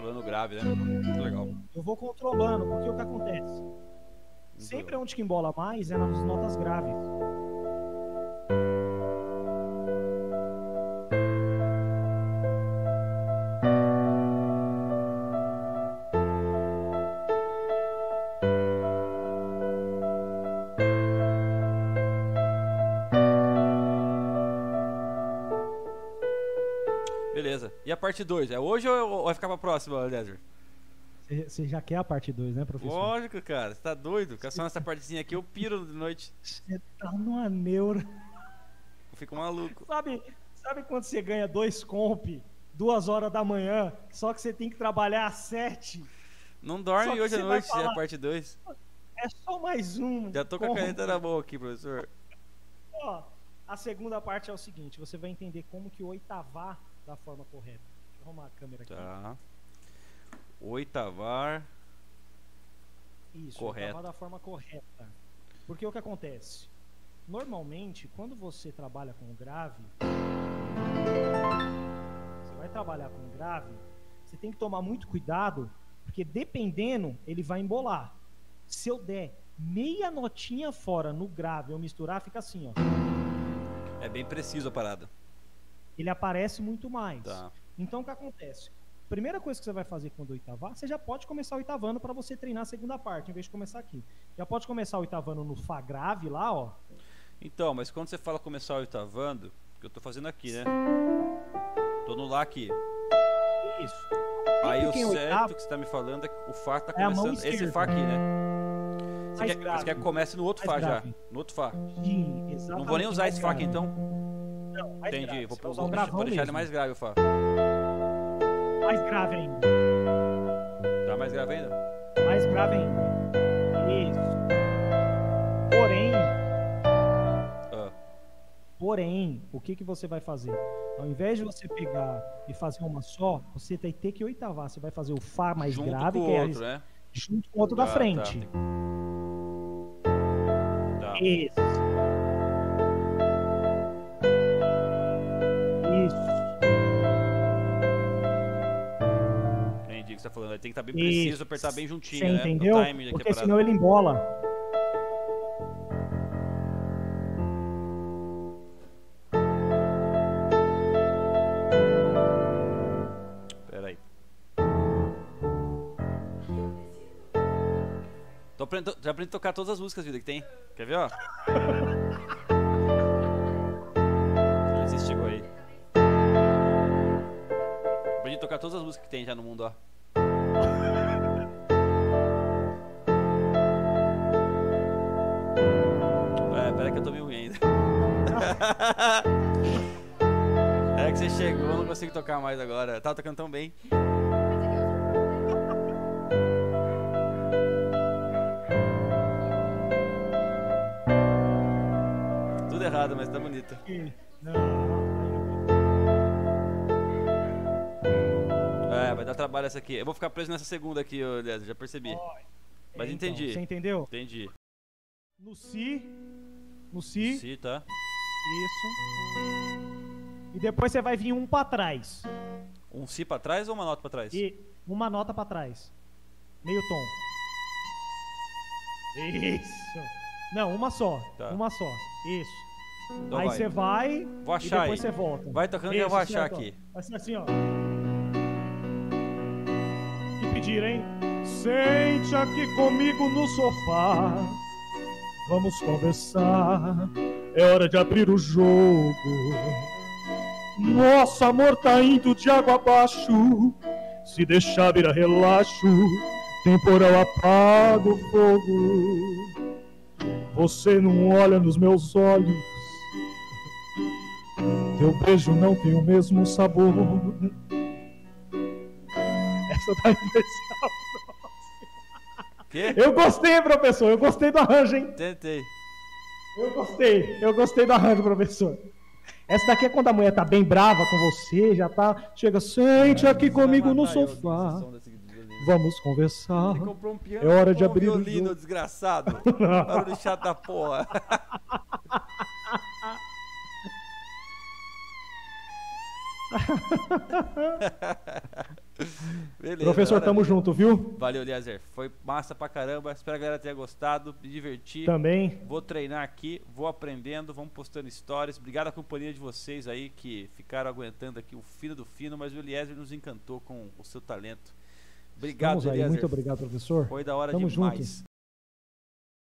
controlando o grave, né? Muito legal. Eu vou controlando, porque o que acontece? Sempre onde que embola mais é nas notas graves. Beleza. E a parte 2? É hoje ou vai ficar pra próxima, Eliezer? Você já quer a parte 2, né, professor? Lógico, cara. Você tá doido? Caçando essa partezinha aqui, eu piro de noite. Você tá numa neura. Eu fico maluco. Sabe quando você ganha 2 comp, 2 horas da manhã, só que você tem que trabalhar às 7? Não dorme hoje à noite, falar, é a parte 2. É só mais um. Já tô com a caneta na mão aqui, professor. Ó, a segunda parte é o seguinte, você vai entender como que oitavar da forma correta. Deixa eu arrumar a câmera aqui. Tá. Oitavar. Isso, correto. Oitavar da forma correta. Porque o que acontece? Normalmente, quando você trabalha com grave, você vai trabalhar com grave, você tem que tomar muito cuidado, porque dependendo, ele vai embolar. Se eu der meia notinha fora no grave, eu misturar, fica assim, ó. É bem preciso a parada. Ele aparece muito mais. Tá. Então, o que acontece? Primeira coisa que você vai fazer quando oitavar, você já pode começar oitavando para você treinar a segunda parte, em vez de começar aqui. Já pode começar oitavando no Fá grave lá, ó. Então, mas quando você fala começar oitavando, que eu tô fazendo aqui, né? Tô no Lá aqui. Isso. Aí o certo que você tá me falando é que o Fá tá começando, esse Fá aqui, né? Você quer que comece no outro Fá já, no outro Fá. Sim, exatamente. Não vou nem usar esse Fá aqui então. Não, mais entendi, vou deixar ele mais grave o Fá. Mais grave ainda. Tá mais grave ainda? Mais grave ainda. Isso. Porém, o que você vai fazer? Ao invés de você pegar e fazer uma só, você vai ter que oitavar. Você vai fazer o Fá mais junto grave, com que é outro, né? Junto com o outro da frente. Tá. Isso. Que você tá falando, ele tem que estar bem preciso, isso, apertar bem juntinho, né? Entendeu? No timing, porque senão ele embola. Pera aí. Já aprendi a tocar todas as músicas, vida, que tem. Quer ver, ó? Chegou aí. Aprendi a tocar todas as músicas que tem já no mundo, ó. Pera que eu tô meio ruim ainda. É que você chegou, eu não consigo tocar mais agora. Eu tava tocando tão bem. Tudo errado, mas tá bonito. É, vai dar trabalho essa aqui. Eu vou ficar preso nessa segunda aqui, Eliezer, já percebi. Mas então, entendi. Você entendeu? Entendi. No Si. No Si. No Si, tá. Isso. E depois você vai vir um pra trás. Um Si pra trás ou uma nota pra trás? E uma nota pra trás. Meio tom. Isso. Não, uma só. Tá. Uma só. Isso. Então aí você vai. Vou achar e depois você volta. Vai tocando e eu vou achar aqui. Vai ser assim, ó. E pedir, hein? Sente aqui comigo no sofá. Vamos conversar, é hora de abrir o jogo. Nosso amor tá indo de água abaixo. Se deixar vira relaxo, temporal apaga o fogo. Você não olha nos meus olhos, teu beijo não tem o mesmo sabor. Essa tá especial. Que? Eu gostei, professor. Eu gostei do arranjo, hein? Tentei. Eu gostei do arranjo, professor. Essa daqui é quando a mulher tá bem brava com você, já tá. Chega, sente aqui comigo no sofá. Vamos conversar. Você comprou um piano, é hora de abrir um violino, desgraçado. Barulho chato da porra. Beleza, professor, maravilha. Tamo junto, viu? Valeu, Eliezer. Foi massa pra caramba. Espero que a galera tenha gostado, me divertir. Também. Vou treinar aqui, vou aprendendo, vamos postando stories. Obrigado à companhia de vocês aí que ficaram aguentando aqui o fino do fino, mas o Eliezer nos encantou com o seu talento. Obrigado, Eliezer. Muito obrigado, professor. Foi da hora demais. Tamo junto.